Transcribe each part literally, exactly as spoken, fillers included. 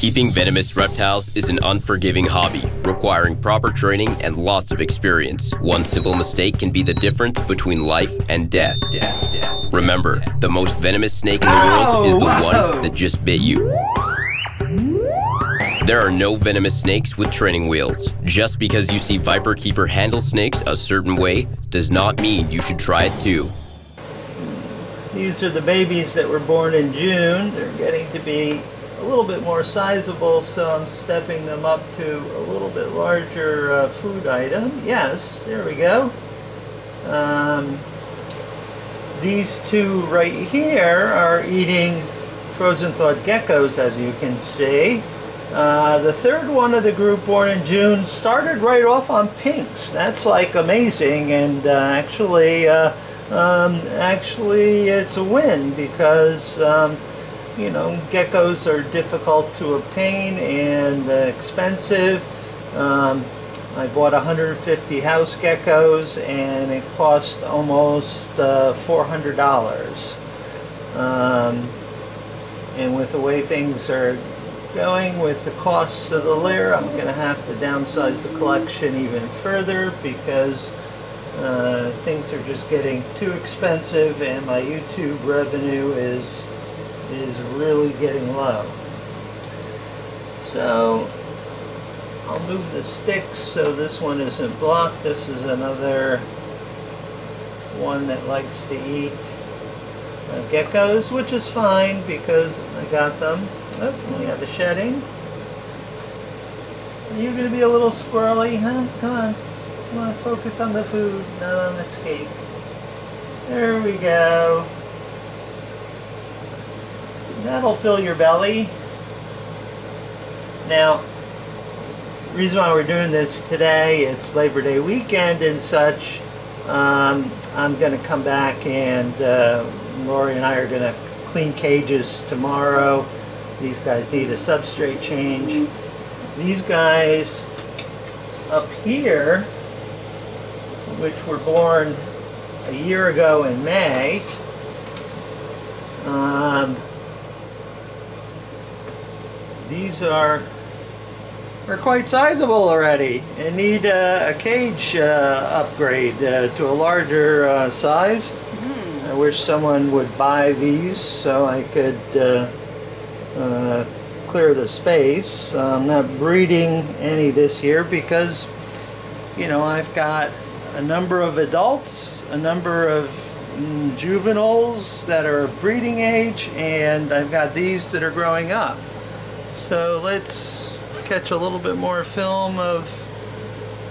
Keeping venomous reptiles is an unforgiving hobby, requiring proper training and lots of experience. One single mistake can be the difference between life and death. death, death Remember, death. The most venomous snake in the world is the one that just bit you. There are no venomous snakes with training wheels. Just because you see Viper Keeper handle snakes a certain way does not mean you should try it too. These are the babies that were born in June. They're getting to be a little bit more sizable, so I'm stepping them up to a little bit larger uh, food item. Yes, there we go. Um, these two right here are eating frozen thawed geckos, as you can see. Uh, the third one of the group born in June started right off on pinks. That's like amazing, and uh, actually, uh, um, actually it's a win because um, you know, geckos are difficult to obtain and uh, expensive. Um, I bought one hundred fifty house geckos and it cost almost uh, four hundred dollars. Um, and with the way things are going with the costs of the lair, I'm going to have to downsize the collection even further because uh, things are just getting too expensive and my YouTube revenue is is really getting low. So I'll move the sticks so this one isn't blocked. This is another one that likes to eat uh, geckos, which is fine because I got them. Oh, we have a shedding. You're going to be a little squirrely, huh? Come on. Come on, focus on the food, not on the escape. There we go. That'll fill your belly. Now, the reason why we're doing this today, it's Labor Day weekend and such. Um, I'm going to come back and uh, Lori and I are going to clean cages tomorrow. These guys need a substrate change. These guys up here, which were born a year ago in May, um, these are, are quite sizable already and need uh, a cage uh, upgrade uh, to a larger uh, size. Mm. I wish someone would buy these so I could uh, uh, clear the space. Uh, I'm not breeding any this year because, you know, I've got a number of adults, a number of mm, juveniles that are of breeding age, and I've got these that are growing up. So let's catch a little bit more film of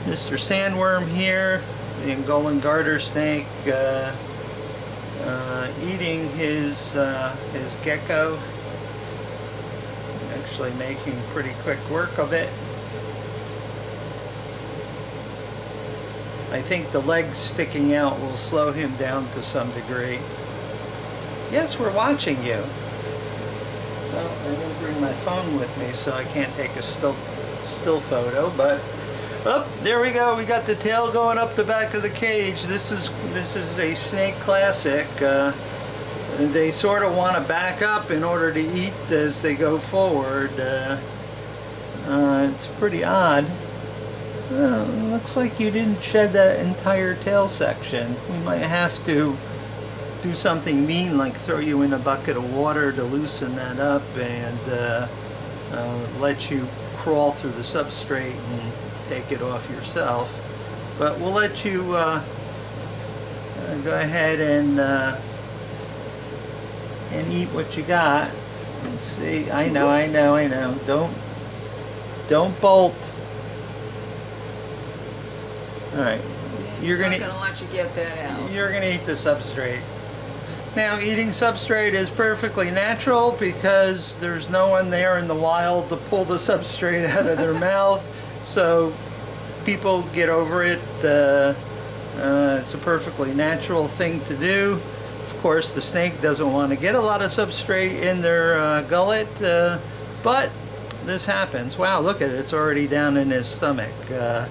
Mister Sandworm here, the Angolan garter snake, uh, uh, eating his uh, his gecko. Actually, making pretty quick work of it. I think the legs sticking out will slow him down to some degree. Yes, we're watching you. Well, I didn't bring my phone with me, so I can't take a still, still photo, but... Oh, there we go. We got the tail going up the back of the cage. This is, this is a snake classic. Uh, they sort of want to back up in order to eat as they go forward. Uh, uh, it's pretty odd. Well, it looks like you didn't shed that entire tail section. We might have to do something mean like throw you in a bucket of water to loosen that up and uh, uh, let you crawl through the substrate and take it off yourself. But we'll let you uh, uh, go ahead and uh, and eat what you got. Let's see. I know, I know, I know. Don't don't bolt. All right. You're gonna, I'm not gonna let you get that out. You're gonna eat the substrate. Now, eating substrate is perfectly natural because there's no one there in the wild to pull the substrate out of their mouth. So people get over it. Uh, uh, it's a perfectly natural thing to do. Of course, the snake doesn't want to get a lot of substrate in their uh, gullet, uh, but this happens. Wow, look at it. It's already down in his stomach. Uh,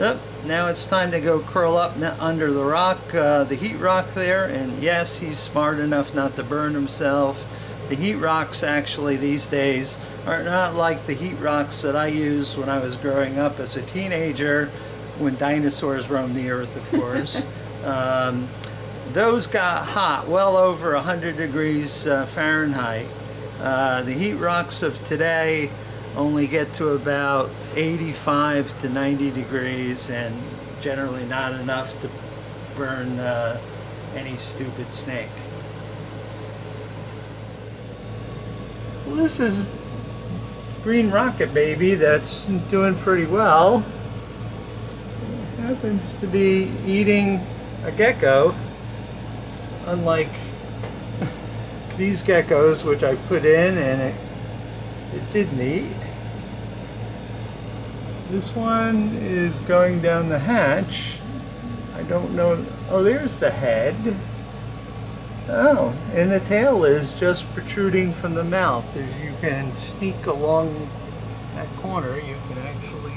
Oh, now it's time to go curl up under the rock, uh, the heat rock there, and yes, he's smart enough not to burn himself, The heat rocks actually these days are not like the heat rocks that I used when I was growing up as a teenager, when dinosaurs roamed the earth, of course. um, those got hot, well over one hundred degrees uh, Fahrenheit. Uh, the heat rocks of today only get to about eighty-five to ninety degrees, and generally not enough to burn uh, any stupid snake. Well, this is green rocket baby that's doing pretty well. It happens to be eating a gecko, unlike these geckos which I put in and it, it didn't eat. This one is going down the hatch. I don't know. Oh, there's the head. Oh, and the tail is just protruding from the mouth. If you can sneak along that corner, you can actually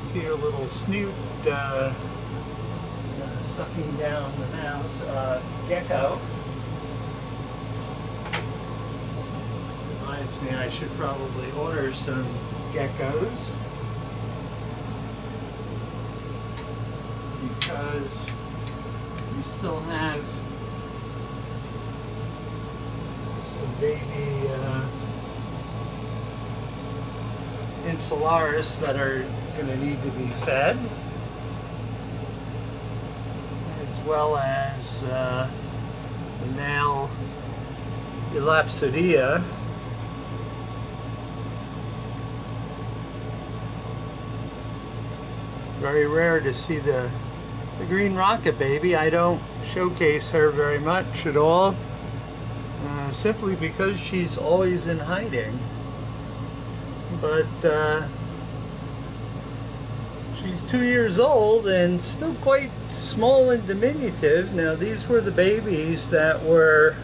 see her little snoot uh, uh, sucking down the mouse uh, gecko. Reminds me, I should probably order some geckos, because we still have some baby uh, Insularis that are going to need to be fed, as well as uh, the male Elapsidia. Very rare to see the The green rocket baby. I don't showcase her very much at all, uh, simply because she's always in hiding. But uh, she's two years old and still quite small and diminutive. Now, these were the babies that were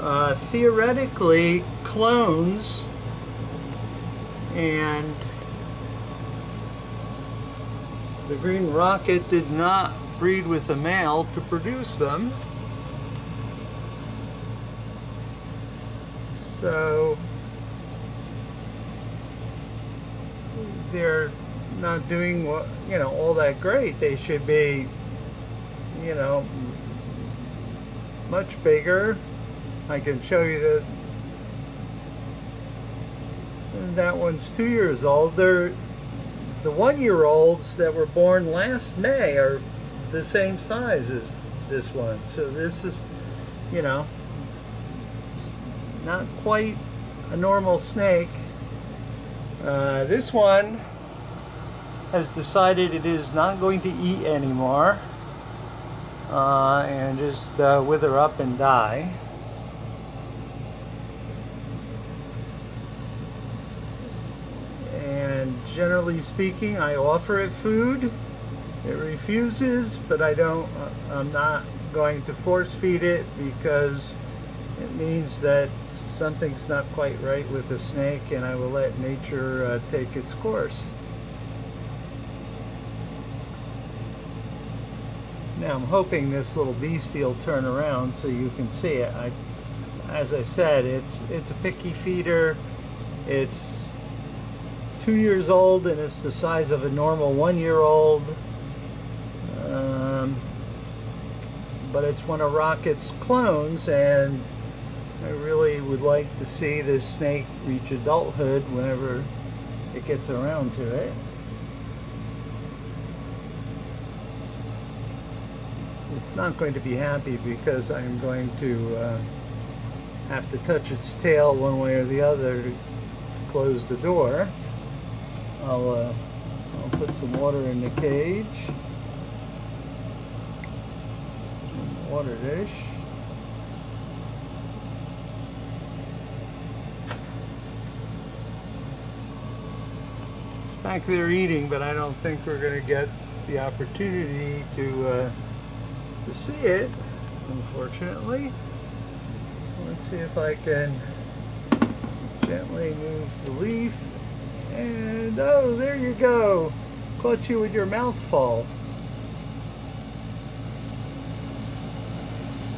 uh, theoretically clones, and the green rocket did not breed with a male to produce them. So they're not doing what, you know, all that great. They should be, you know, much bigger. I can show you that that one's two years old. They're The one-year-olds that were born last May are the same size as this one. So this is, you know, it's not quite a normal snake. Uh, this one has decided it is not going to eat anymore, uh, and just uh, wither up and die. Generally speaking, I offer it food. It refuses, but I don't, I'm not going to force feed it, because it means that something's not quite right with the snake, and I will let nature uh, take its course. Now, I'm hoping this little beastie will turn around so you can see it. I, as I said, it's, it's a picky feeder. It's two years old, and it's the size of a normal one-year-old, um, but it's one of Rocket's clones, and I really would like to see this snake reach adulthood whenever it gets around to it. It's not going to be happy, because I'm going to uh, have to touch its tail one way or the other to close the door. I'll, uh, I'll put some water in the cage, water dish. It's back there eating, but I don't think we're going to get the opportunity to uh, to see it, unfortunately. Let's see if I can gently move the leaf. And, oh, there you go. Caught you with your mouthful.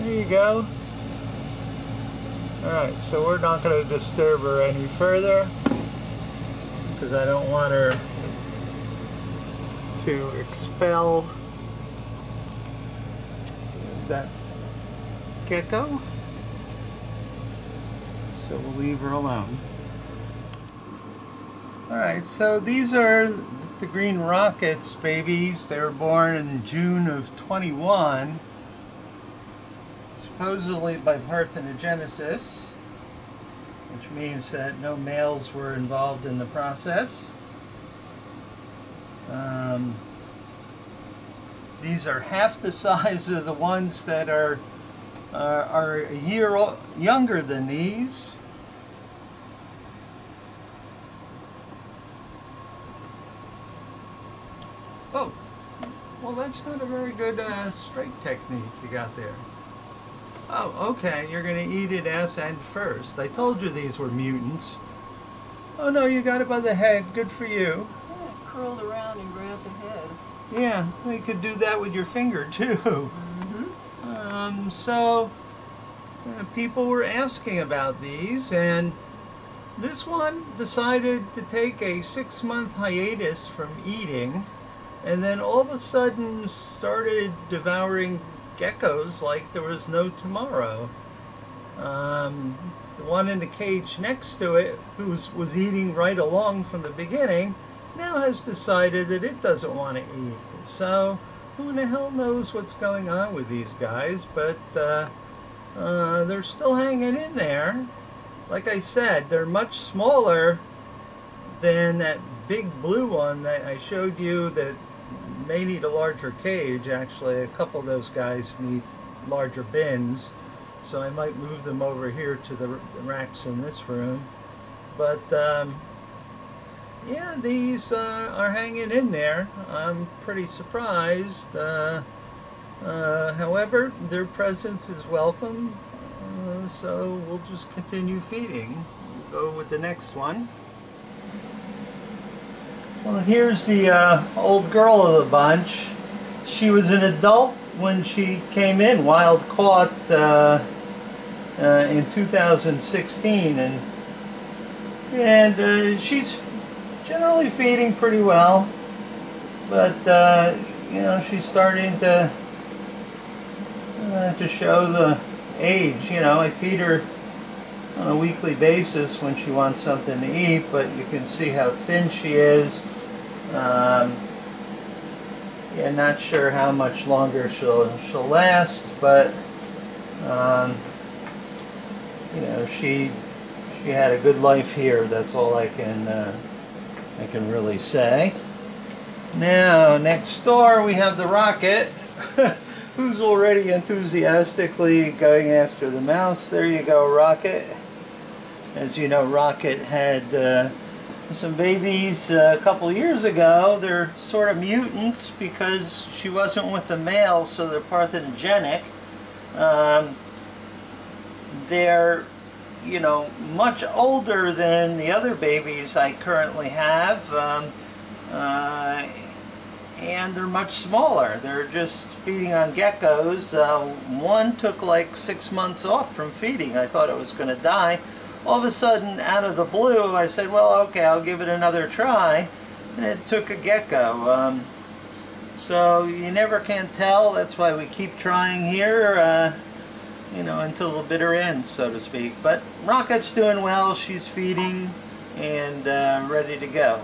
There you go. Alright, so we're not going to disturb her any further because I don't want her to expel that gecko. So we'll leave her alone. Alright, so these are the green rockets babies. They were born in June of twenty-one. Supposedly by parthenogenesis, which means that no males were involved in the process. Um, these are half the size of the ones that are uh, are a year old, younger than these. Oh, well, that's not a very good uh, strike technique you got there. Oh, okay, you're going to eat it ass end first. I told you these were mutants. Oh no, you got it by the head. Good for you. Yeah, it curled around and grabbed the head. Yeah, you could do that with your finger too. Mm-hmm. Um, so, uh, people were asking about these, and this one decided to take a six-month hiatus from eating, and then all of a sudden started devouring geckos like there was no tomorrow. Um, the one in the cage next to it, who was, was eating right along from the beginning, now has decided that it doesn't want to eat. So who in the hell knows what's going on with these guys, but uh, uh, they're still hanging in there. Like I said, they're much smaller than that big blue one that I showed you that may need a larger cage. Actually, a couple of those guys need larger bins, so I might move them over here to the racks in this room. But um, yeah, these uh, are hanging in there. I'm pretty surprised. Uh, uh, however, their presence is welcome, uh, so we'll just continue feeding. We'll go with the next one. Well, here's the uh, old girl of the bunch. She was an adult when she came in, wild caught uh, uh, in two thousand sixteen, and and uh, she's generally feeding pretty well, but uh, you know, she's starting to uh, to show the age. You know, I feed her on a weekly basis when she wants something to eat, but you can see how thin she is. Um, yeah, not sure how much longer she'll she'll last, but um, you know, she she had a good life here. That's all I can uh, I can really say. Now, next door we have the Rocket, who's already enthusiastically going after the mouse. There you go, Rocket. As you know, Rocket had uh, some babies uh, a couple years ago. They're sort of mutants because she wasn't with the male, so they're parthenogenic. Um, they're, you know, much older than the other babies I currently have, um, uh, and they're much smaller. They're just feeding on geckos. Uh, one took like six months off from feeding. I thought it was going to die. All of a sudden, out of the blue, I said, well, okay, I'll give it another try, and it took a gecko. Um, so you never can tell. That's why we keep trying here, uh, you know, until the bitter end, so to speak. But Rocket's doing well. She's feeding and uh, ready to go.